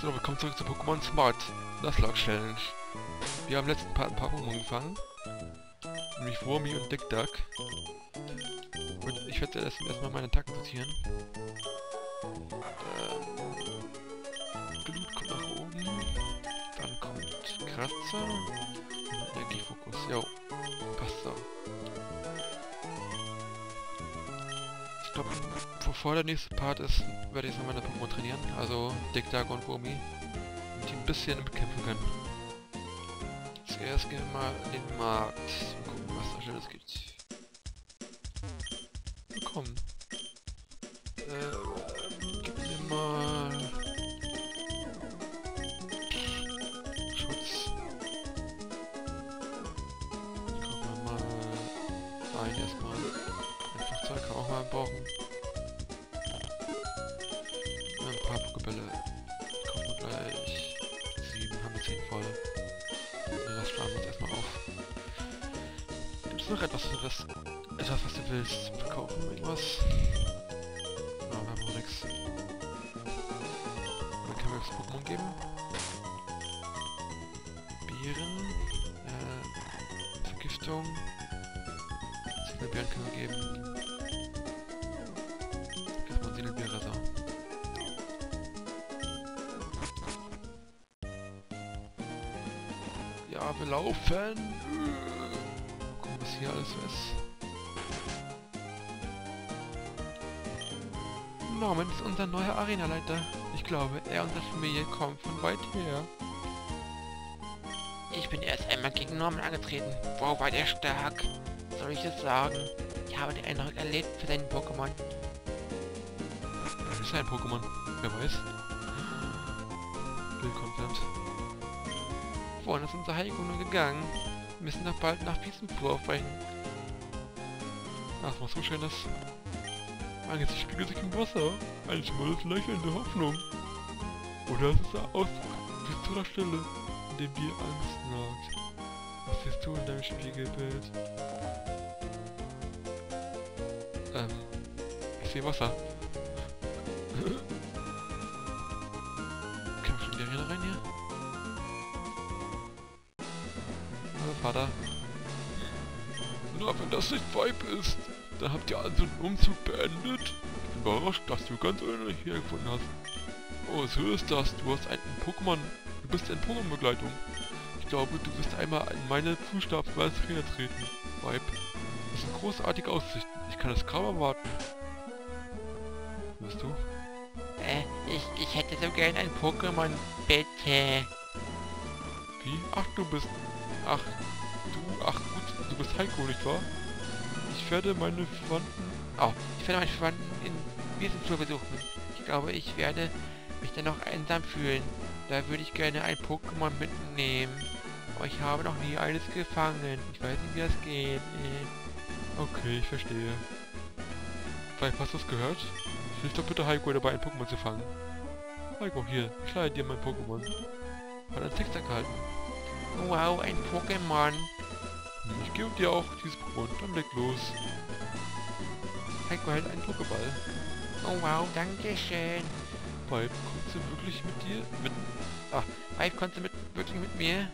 So, willkommen zurück zu Pokémon Smaragd, Nuzlocke Challenge. Wir haben im letzten Part ein paar Pokémon gefangen. Nämlich Wurmi und Dick Duck. Und ich werde erstmal meine Attacken sortieren. Glut kommt nach oben. Dann kommt Kratzer. Energiefokus. Jo. Passt so. Ich glaube, bevor der nächste Part ist, werde ich jetzt noch meine Pokémon trainieren. Also Dick Duck und Wurmi. Die ein bisschen bekämpfen können. Zuerst gehen wir mal in den Markt. Mal gucken, was da Schönes gibt. Willkommen. Gib mir mal... Schutz. Gucken wir mal... Nein, erstmal. Einfach Zeug kann man auch mal brauchen. Ein paar Pokébälle. Kaufen wir gleich. 7, haben wir 10 voll. Das sparen wir uns erstmal auf. Gibt es noch etwas für das? Etwas, was du willst, zum Verkaufen, irgendwas. Na, wir haben noch nichts. Dann können wir das Pokémon geben. Bieren. Vergiftung. Sindelbeeren können wir geben. Erstmal Sindelbeere, so. Ja, wir laufen! Gucken, was hier alles ist. Norman ist unser neuer Arenaleiter. Ich glaube, er und seine Familie kommen von weit her. Ich bin erst einmal gegen Norman angetreten. Wow, war der stark. Soll ich das sagen? Ich habe den Eindruck erlebt für seinen Pokémon. Das ist ein Pokémon. Wer weiß? Willkommen, Land. Vorhin ist unser Heilkunde gegangen. Wir müssen doch bald nach Wiesenfuhr aufbrechen. Ach, was so Schönes. Angesichts spiegelt sich im Wasser. Ein schmales Lächeln der Hoffnung. Oder es ist der Ausdruck bis zu der Stelle, in dem dir Angst nagt. Was siehst du in deinem Spiegelbild? Ich sehe Wasser. Kann man schon in die Arena rein hier? Oh, Vater. Na, wenn das nicht Vibe ist. Dann habt ihr also den Umzug beendet. Ich bin überrascht, dass du ganz ohne hier gefunden hast. Oh, so ist das. Du bist in Pokémon-Begleitung. Ich glaube, du wirst einmal in meine Fußstapfen als Trainer treten. Vibe. Das sind großartige Aussichten. Ich kann es kaum erwarten. Wirst du? Ich hätte so gern ein Pokémon. Bitte. Wie? Ach, du bist... Ach gut, du bist Heiko, nicht wahr? Ich werde meine Verwandten in Wiesenflur besuchen. Ich glaube, ich werde mich dann noch einsam fühlen. Da würde ich gerne ein Pokémon mitnehmen. Aber ich habe noch nie eines gefangen. Ich weiß nicht, wie das geht. Okay, ich verstehe. Vielleicht hast du es gehört? Hilf doch bitte Heiko dabei, ein Pokémon zu fangen. Heiko, hier, ich leihe dir mein Pokémon. Hat einen Text angehalten. Wow, ein Pokémon. Ich gebe dir auch dieses Pokémon, dann leg los. Heiko hält einen Pokéball. Oh wow, danke schön. Vibe, konntest du wirklich mit dir? Vibe, konntest du wirklich mit mir?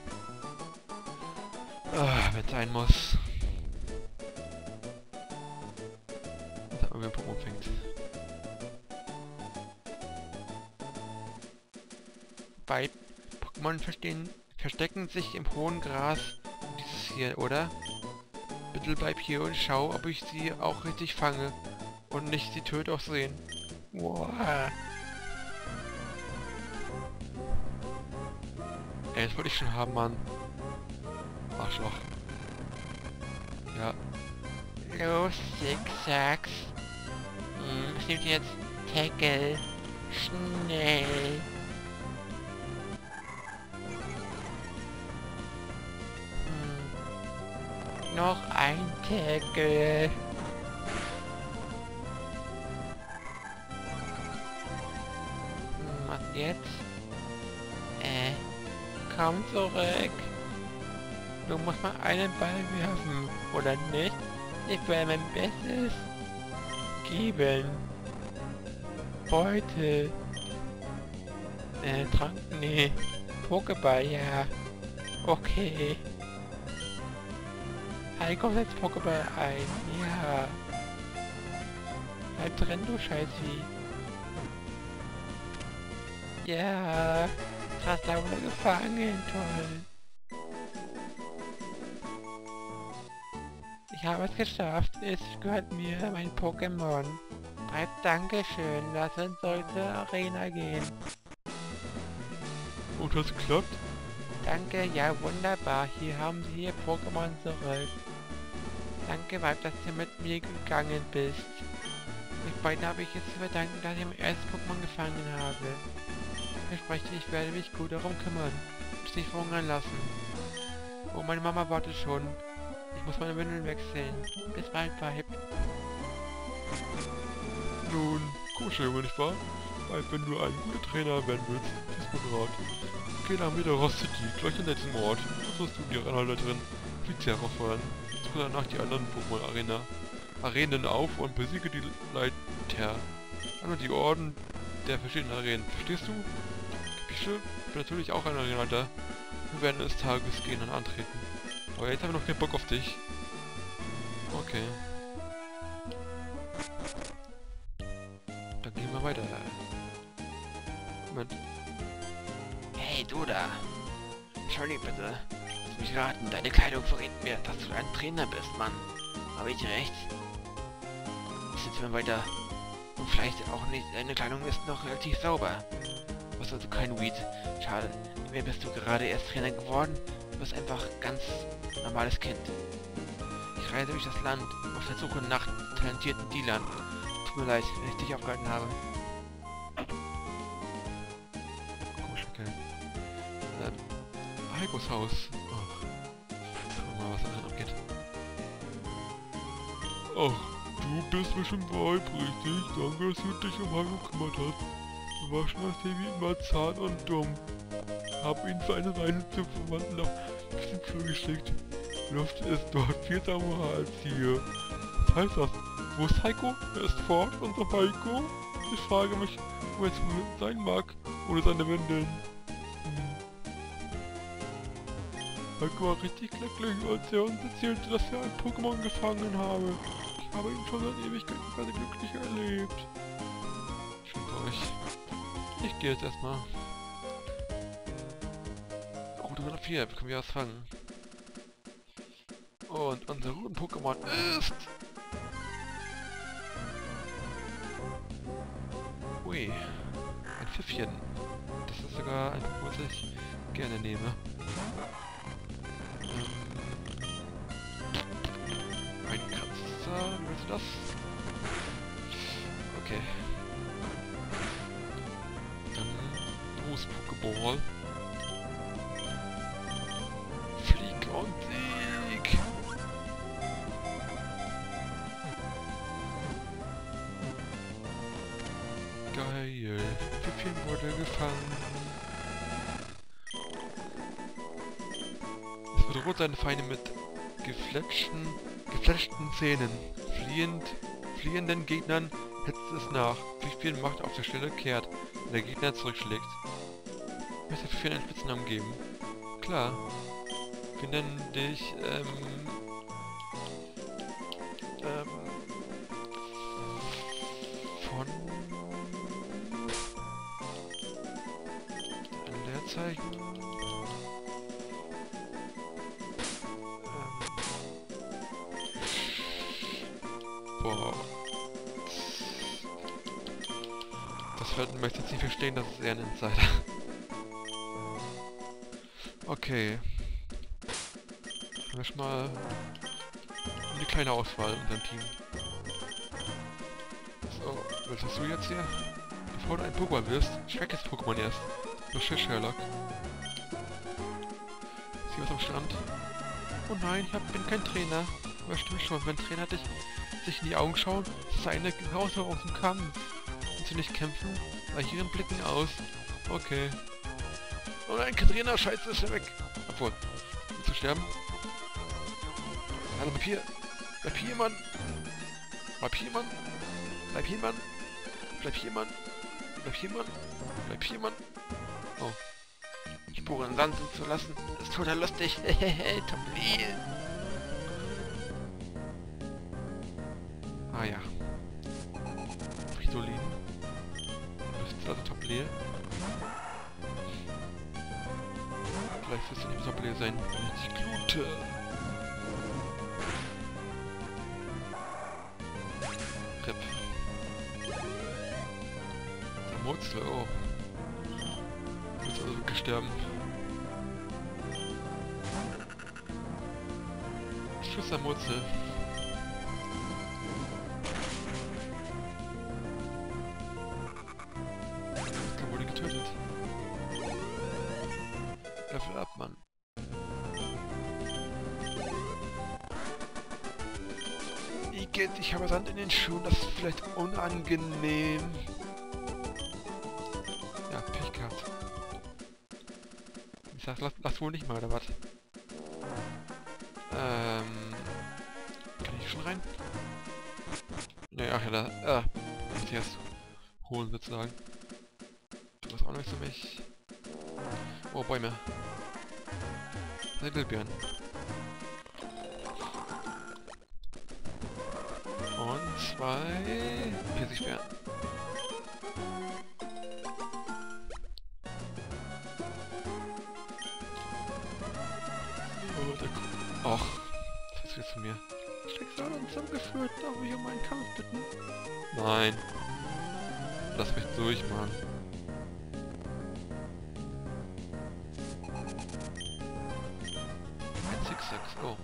Ah, wenn es sein muss. Jetzt hat man, wer ein Pokémon fängt. Vibe, Pokémon verstecken sich im hohen Gras. Hier, oder? Bitte bleib hier und schau, ob ich sie auch richtig fange und nicht sie töte auch sehen. Wow. Ey, das wollte ich schon haben, Mann. Arschloch. Ja. Los, Zigzags. Was nimmt jetzt? Tackle. Schnell. Noch ein Tackle. Was jetzt? Komm zurück. Du musst mal einen Ball werfen, oder nicht? Ich werde mein Bestes geben. Beute. Trank, nee. Pokéball, ja. Okay. Hey, komm jetzt Pokéball ein, ja. Bleib drin, du Scheißvieh. Ja. Raslaune gefangen, toll. Ich habe es geschafft, es gehört mir, mein Pokémon. Dankeschön, lass uns heute Arena gehen. Und das klappt? Danke, ja wunderbar, hier haben Sie Ihr Pokémon zurück. Danke, Weib, dass du mit mir gegangen bist. Euch beiden habe ich jetzt zu verdanken, dass ich mein erstes Pokémon gefangen habe. Ich verspreche, ich werde mich gut darum kümmern. Muss nicht verhungern lassen. Oh, meine Mama wartet schon. Ich muss meine Windeln wechseln. Bis bald, Weib. Nun, kuschel, nicht wahr? Weil wenn du ein guter Trainer werden willst, ist mein Rat. Geh nach Meteor City, gleich am letzten Ort. Das wirst du die Anhalterin Flitze herausfordern. Suche danach die anderen Pokémon-Arenen auf und besiege die Leiter. Einmal die Orden der verschiedenen Arenen. Verstehst du? Kapische? Ich bin natürlich auch ein Arenenleiter. Wir werden eines Tages gehen und antreten. Aber jetzt haben wir noch keinen Bock auf dich. Okay. Weiter. Moment. Hey, du da! Entschuldige bitte. Lass mich raten, deine Kleidung verrät mir, dass du ein Trainer bist, Mann. Habe ich recht? Ich sitze mal weiter. Und vielleicht auch nicht, deine Kleidung ist noch relativ sauber. Du bist also kein Weed. Schade. Mir bist du gerade erst Trainer geworden. Du bist einfach ganz normales Kind. Ich reise durch das Land auf der Suche nach talentierten Dealern. Tut mir leid, wenn ich dich aufgehalten habe. Komisch, okay. Heikos Haus. Ach. Guck mal, was da drin abgeht. Ach, du bist bestimmt Weib, richtig? Danke, dass du dich um Heiko gekümmert hast. Du warst schon als Baby immer zart und dumm. Hab ihn für eine Weile zum Verwandten auf den Flur geschickt. Luft ist dort viel sauberer als hier. Was heißt das? Wo ist Heiko? Er ist fort, unser Heiko? Ich frage mich, wo er jetzt sein mag, ohne seine Windeln. Heiko war richtig glücklich, als er uns erzählte, dass er ein Pokémon gefangen habe. Ich habe ihn schon seit Ewigkeiten glücklich erlebt. Schön für euch. Ich gehe jetzt erstmal. Route 104, können wir was fangen. Und unser Routen-Pokémon ist... Ui, ein Pfiffchen. Das ist sogar ein Pokémon, das ich gerne nehme. Ein Kratzer, willst du das? Okay. Dann los, Pokéball. Flieg und Sieg! Geil. Pfiffchen wurde gefangen. Es bedroht seine Feinde mit gefletschten Zähnen. Fliehenden Gegnern hetzt es nach. Pfiffchen macht auf der Stelle kehrt, wenn der Gegner zurückschlägt. Möchtest du Pfiffchen einen Spitznamen geben? Klar. Wir nennen dich, boah. Das wird möchte jetzt nicht verstehen, das ist eher ein Insider. Okay. Haben wir schon mal eine kleine Auswahl in unserem Team. So, was hast du jetzt hier? Bevor du ein Pokémon wirst, schreck das Pokémon erst. Sherlock. Sieh was am Strand. Oh nein, ich bin kein Trainer. Aber stimmt schon, wenn Trainer sich in die Augen schauen, ist es eine Herausforderung zum Kampf. Wenn sie nicht kämpfen, weichen ihren Blicken aus. Okay. Oh nein, kein Trainer, scheiße, ist er weg. Obwohl, willst du sterben? Also bleib hier. Bleib hier, Mann. Bleib hier, Mann. Bleib hier, Mann. Bleib hier, Mann. Bleib hier, Mann. Bleib hier, Mann. Bleib hier, Mann. Oh. Die Spuren in Sand zu lassen, ist total lustig. Hehehe, Tablet. Ah ja. Fridolin. Also Tablet. Vielleicht wird es in dem Tablet sein. Die Klute. Rip. Der Mutzel, oh. Jetzt also wirklich sterben. Schuss der Mutzel. Der wurde getötet. Löffel ab, Mann. Igitt, ich habe Sand in den Schuhen, das ist vielleicht unangenehm. Ja, Pech gehabt. Ich sag, lass wohl nicht mal, oder was? Kann ich schon rein? Ne, ach ja, da. Muss ich erst holen, sozusagen. Du hast auch nichts für mich. Oh, Bäume. Wildbeeren. Und zwei Pfirsichbeeren. Och, was willst du jetzt von mir? Schicksal und zusammengeführt, darf ich um einen Kampf bitten? Nein. Lass mich durch, Mann. Ein Zigzag, oh.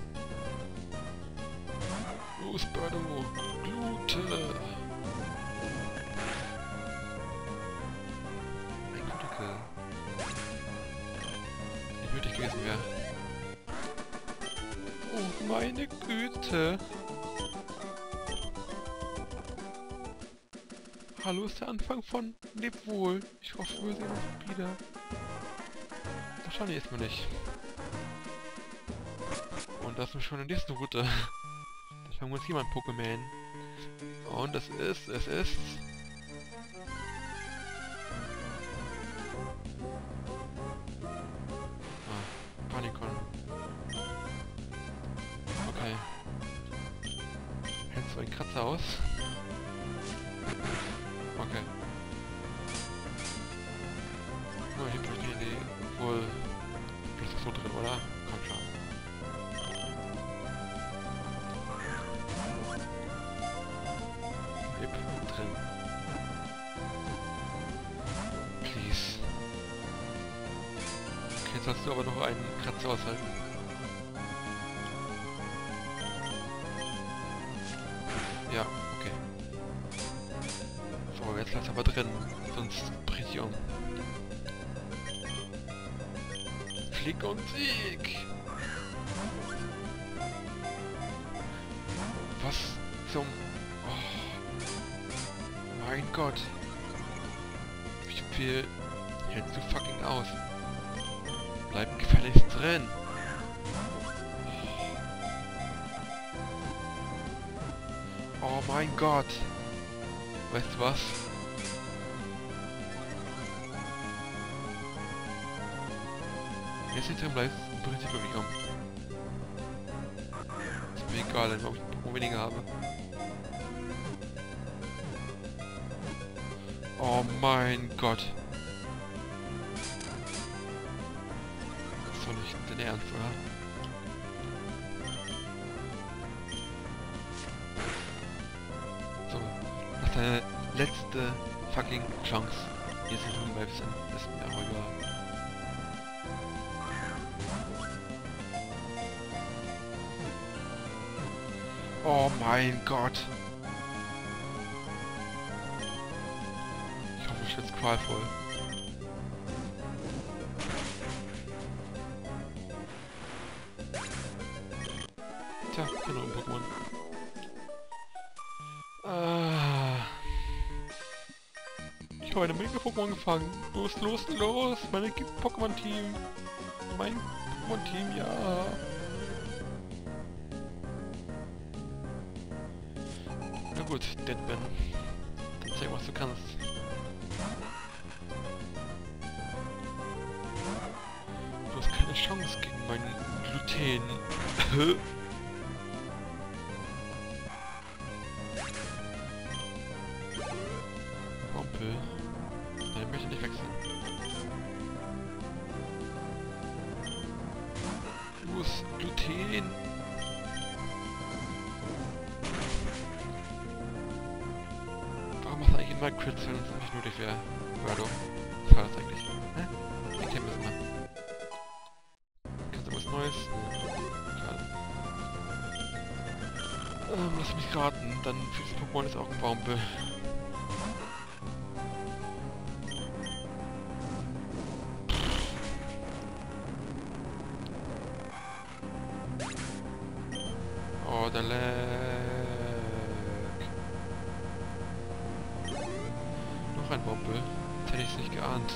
Los, Birdo! Glute! Ein guter Kill. Nicht nötig gewesen wäre. Oh, meine Güte! Hallo, ist der Anfang von Leb wohl. Ich hoffe, wir sehen uns wieder. Wahrscheinlich erstmal nicht. Und das ist schon in der nächsten Route. Fangen wir uns hier mal ein Pokémon. Und es ist... Ah, Panikon. Okay. Hältst du einen Kratzer aus? Okay. Oh, hier bin ich die... Wohl... Bist du so drin, oder? Komm schon. Please. Okay, jetzt hast du aber noch einen Kratzer aushalten. Ja, okay. So, jetzt lass aber drin, sonst brich ich um. Flick und Sieg! Was zum... Mein Gott. Wie viel hältst du fucking aus? Bleib gefälligst drin. Oh mein Gott. Weißt du was? Jetzt nicht drin bleibst, im Prinzip wirklich um. Ist mir egal, ob ich ein Pokémon weniger habe. Oh mein Gott. Das ist doch nicht dein Ernst, oder? So, das ist deine letzte fucking Chance. Hier sind wir im Web sind, ist mir auch egal. Oh mein Gott. Jetzt qualvoll. Tja, genau, Pokémon. Ich habe eine Menge Pokémon gefangen. Los, los, los! Meine Pokémon-Team! Mein Pokémon-Team, ja! Na gut, Deadman. Dann zeig, was du kannst. keine Chance gegen meinen Gluten. Kumpel. Nein, ich möchte nicht wechseln. Los, Gluten. Warum machst du eigentlich immer Kritzeln und nicht nur die Wehr? Wörter. Was war das eigentlich? Hä? Ich kenne das mal. Kannst du was Neues? Schade. Lass mich raten, dann für das Pokémon ist auch ein Baumbe. Oh, der Lag. Noch ein Baumbe. Das hätte ich nicht geahnt.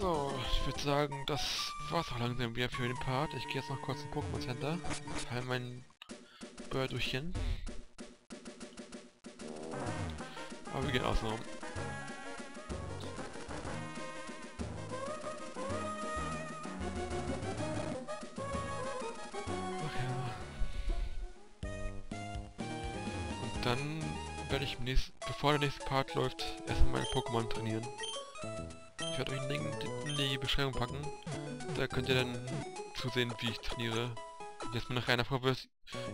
So, ich würde sagen, das war's auch langsam wieder für den Part. Ich gehe jetzt noch kurz zum Pokémon Center, teile mein Birdchen. Aber wir gehen ausnahme. Okay. Und dann werde ich, bevor der nächste Part läuft, erstmal meine Pokémon trainieren. Ich werde euch einen Link in die Beschreibung packen. Da könnt ihr dann zusehen, wie ich trainiere. Jetzt mir nachher einer Frage wird,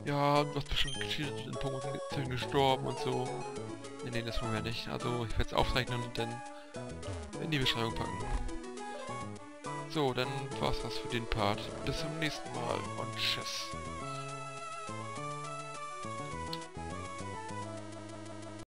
ja, du hast bestimmt gecheatet, in Pokémon gestorben und so. Nee, das wollen wir nicht. Also, ich werde es aufzeichnen und dann in die Beschreibung packen. So, dann war's das für den Part. Bis zum nächsten Mal und tschüss.